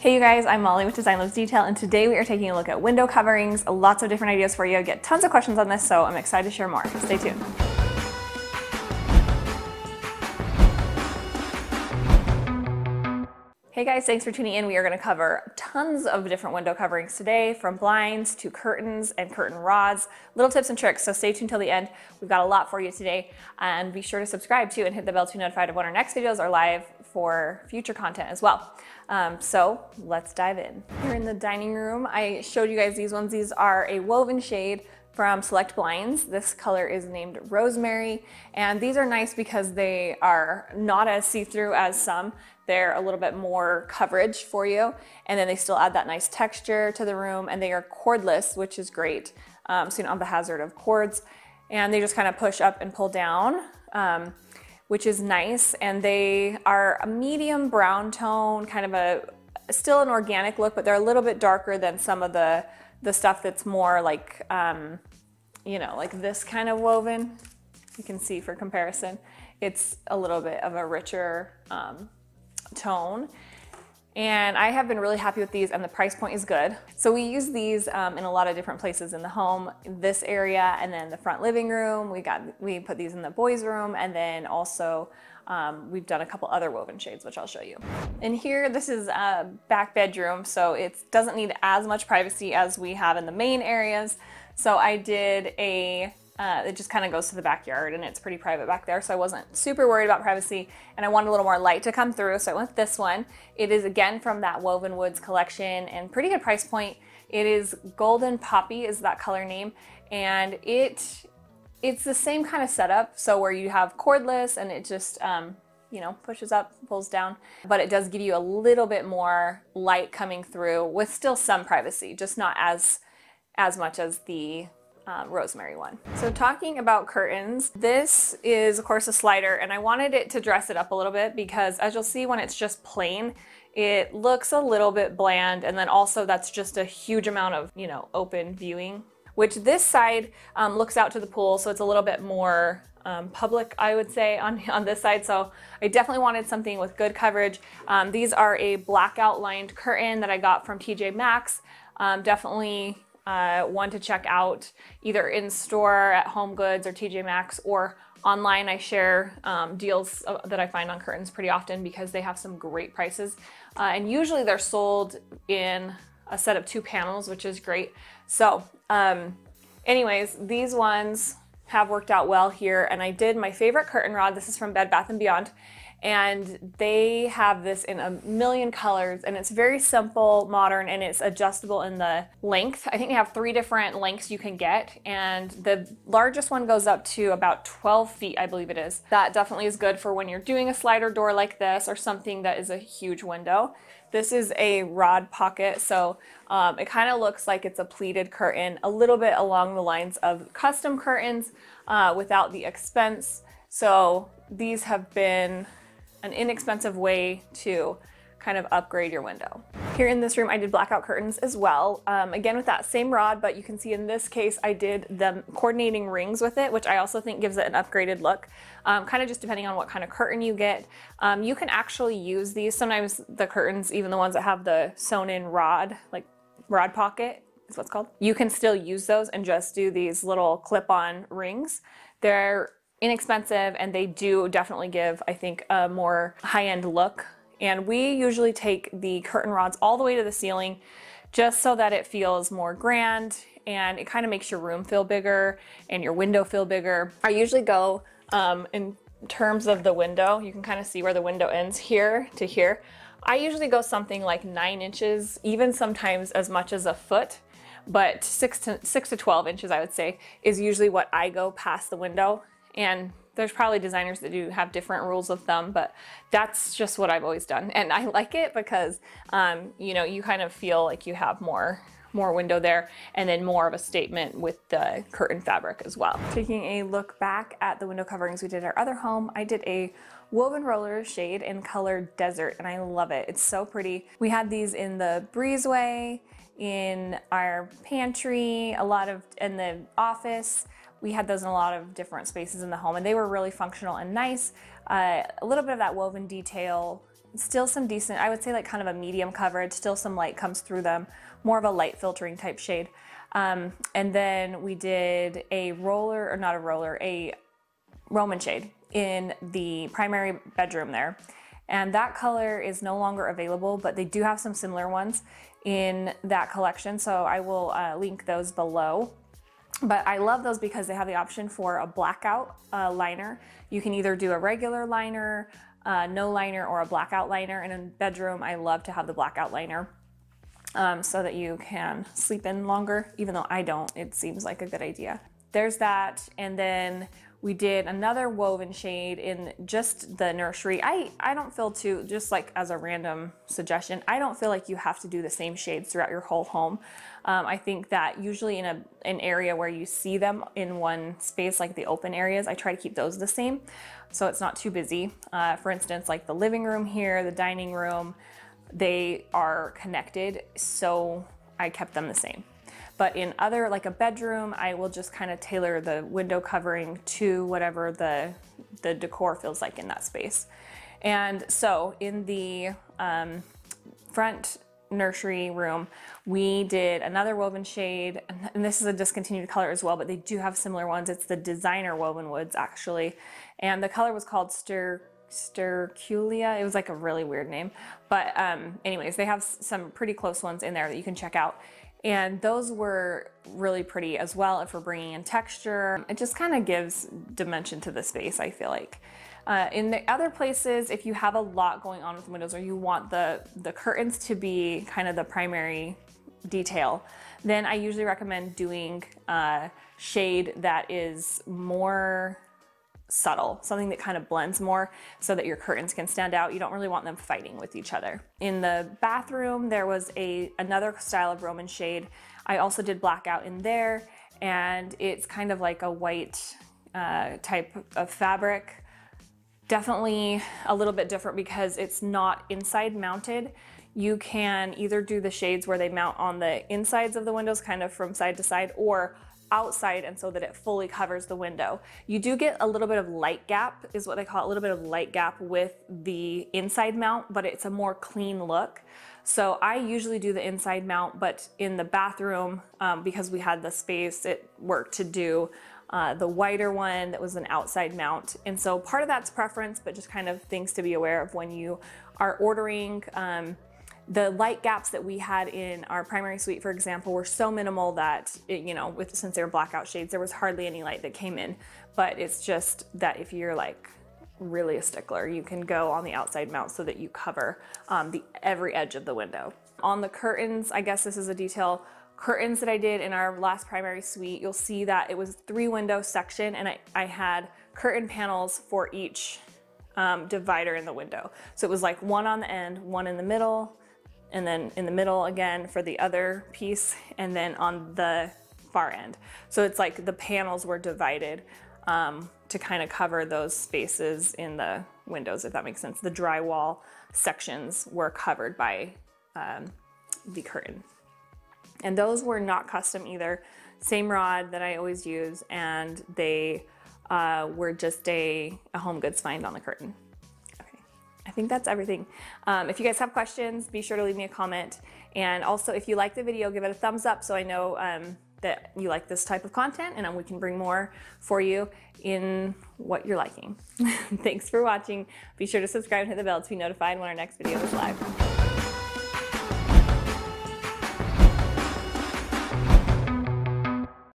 Hey you guys, I'm Molly with Design Loves Detail, and today we are taking a look at window coverings. Lots of different ideas for you. I get tons of questions on this, so I'm excited to share more. Stay tuned. Hey guys, thanks for tuning in. We are going to cover tons of different window coverings today, from blinds to curtains and curtain rods, little tips and tricks. So stay tuned till the end. We've got a lot for you today, and be sure to subscribe too and hit the bell to be notified of when our next videos are live for future content as well. So let's dive in. Here in the dining room, I showed you guys these ones. These are a woven shade from Select Blinds. This color is named Rosemary, and these are nice because they are not as see-through as some. They're a little bit more coverage for you, and then they still add that nice texture to the room, and they are cordless, which is great, so you don't have the hazard of cords, and they just kind of push up and pull down, which is nice, and they are a medium brown tone, kind of a still an organic look, but they're a little bit darker than some of the stuff that's more like, you know, like this kind of woven. You can see for comparison, it's a little bit of a richer tone. And I have been really happy with these, and the price point is good. So we use these in a lot of different places in the home, this area, and then the front living room. We put these in the boys' room, and then also we've done a couple other woven shades, which I'll show you. And here, this is a back bedroom, so it doesn't need as much privacy as we have in the main areas. So I did a it just kind of goes to the backyard, and it's pretty private back there, so I wasn't super worried about privacy, and I wanted a little more light to come through, so I went with this one. It is again from that Woven Woods collection, and pretty good price point. It is Golden Poppy is that color name, and it's the same kind of setup, so where you have cordless, and it just you know, pushes up, pulls down, but it does give you a little bit more light coming through with still some privacy, just not as much as the Rosemary one. So talking about curtains, this is of course a slider, and I wanted it to dress it up a little bit because, as you'll see, when it's just plain, it looks a little bit bland, and then also that's just a huge amount of, you know, open viewing, which this side looks out to the pool, so it's a little bit more public, I would say, on this side. So I definitely wanted something with good coverage. These are a blackout lined curtain that I got from TJ Maxx. Definitely one to check out, either in store at HomeGoods or TJ Maxx, or online. I share deals that I find on curtains pretty often because they have some great prices, and usually they're sold in a set of 2 panels, which is great. So anyways, these ones have worked out well here, and I did my favorite curtain rod. This is from Bed Bath & Beyond, and they have this in a million colors, and it's very simple, modern, and it's adjustable in the length. I think they have 3 different lengths you can get, and the largest one goes up to about 12 feet, I believe it is. That definitely is good for when you're doing a slider door like this, or something that is a huge window. This is a rod pocket, so it kind of looks like it's a pleated curtain, a little bit along the lines of custom curtains without the expense. So these have been an inexpensive way to kind of upgrade your window. Here in this room, I did blackout curtains as well. Again, with that same rod, but you can see in this case, I did the coordinating rings with it, which I also think gives it an upgraded look. Kind of just depending on what kind of curtain you get. You can actually use these. Sometimes the curtains, even the ones that have the sewn in rod, like rod pocket is what's called, you can still use those and just do these little clip-on rings. They're inexpensive, and they do definitely give, I think, a more high-end look. And we usually take the curtain rods all the way to the ceiling just so that it feels more grand, and it kind of makes your room feel bigger and your window feel bigger. I usually go in terms of the window. You can kind of see where the window ends here to here. I usually go something like 9 inches, even sometimes as much as a foot, but 6 to 12 inches, I would say, is usually what I go past the window. And there's probably designers that do have different rules of thumb, but that's just what I've always done. And I like it because, you know, you kind of feel like you have more window there, and then more of a statement with the curtain fabric as well. Taking a look back at the window coverings we did at our other home, I did a woven roller shade in color Desert, and I love it. It's so pretty. We had these in the breezeway, in our pantry, in the office. We had those in a lot of different spaces in the home, and they were really functional and nice. A little bit of that woven detail Still some decent, I would say like kind of a medium coverage, still some light comes through them, more of a light filtering type shade. And then we did a a Roman shade in the primary bedroom there. And that color is no longer available, but they do have some similar ones in that collection. So I will link those below. But I love those because they have the option for a blackout liner. You can either do a regular liner, no liner, or a blackout liner. And in a bedroom, I love to have the blackout liner so that you can sleep in longer, even though I don't, it seems like a good idea. There's that. And then we did another woven shade in just the nursery. I don't feel too, just like as a random suggestion, I don't feel like you have to do the same shades throughout your whole home. I think that usually in an area where you see them in one space, like the open areas, I try to keep those the same so it's not too busy. For instance, like the living room here, the dining room, they are connected, so I kept them the same. But in other, like a bedroom, I will just kind of tailor the window covering to whatever the decor feels like in that space. And so in the front nursery room, we did another woven shade, and this is a discontinued color as well, but they do have similar ones. It's the designer Woven Woods, actually. And the color was called Sterculia. It was like a really weird name. But anyways, they have some pretty close ones in there that you can check out. And those were really pretty as well for bringing in texture. It just kind of gives dimension to the space, I feel like. In the other places, if you have a lot going on with the windows or you want the curtains to be kind of the primary detail, then I usually recommend doing shade that is more subtle, something that kind of blends more so that your curtains can stand out. You don't really want them fighting with each other. In the bathroom, there was another style of Roman shade. I also did blackout in there, and it's kind of like a white type of fabric. Definitely a little bit different because it's not inside mounted. You can either do the shades where they mount on the insides of the windows, kind of from side to side, or outside, and so that it fully covers the window. You do get a little bit of light gap, is what they call it, a little bit of light gap with the inside mount, but it's a more clean look. So I usually do the inside mount, but in the bathroom, because we had the space, it worked to do the wider one that was an outside mount. And so part of that's preference, but just kind of things to be aware of when you are ordering. The light gaps that we had in our primary suite, for example, were so minimal that, since they were blackout shades, there was hardly any light that came in. But it's just that if you're like really a stickler, you can go on the outside mount so that you cover every edge of the window. On the curtains, I guess this is a detail, curtains that I did in our last primary suite, you'll see that it was three window section, and I had curtain panels for each divider in the window. So it was like one on the end, one in the middle, and then in the middle again for the other piece, and then on the far end. So it's like the panels were divided to kind of cover those spaces in the windows, if that makes sense. The drywall sections were covered by the curtain. And those were not custom either. Same rod that I always use, and they were just a HomeGoods find on the curtain. I think that's everything. If you guys have questions, be sure to leave me a comment. And also, if you like the video, give it a thumbs up so I know that you like this type of content, and we can bring more for you in what you're liking. Thanks for watching. Be sure to subscribe and hit the bell to be notified when our next video is live.